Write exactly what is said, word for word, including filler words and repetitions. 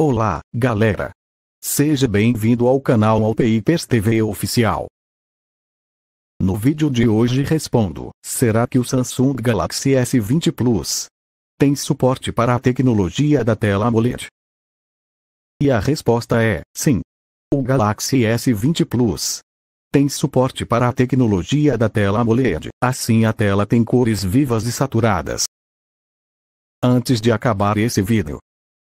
Olá, galera! Seja bem-vindo ao canal WALLPAPERS T V Oficial. No vídeo de hoje respondo, será que o Samsung Galaxy S vinte Plus tem suporte para a tecnologia da tela AMOLED? E a resposta é, sim. O Galaxy S vinte Plus tem suporte para a tecnologia da tela AMOLED, assim a tela tem cores vivas e saturadas. Antes de acabar esse vídeo,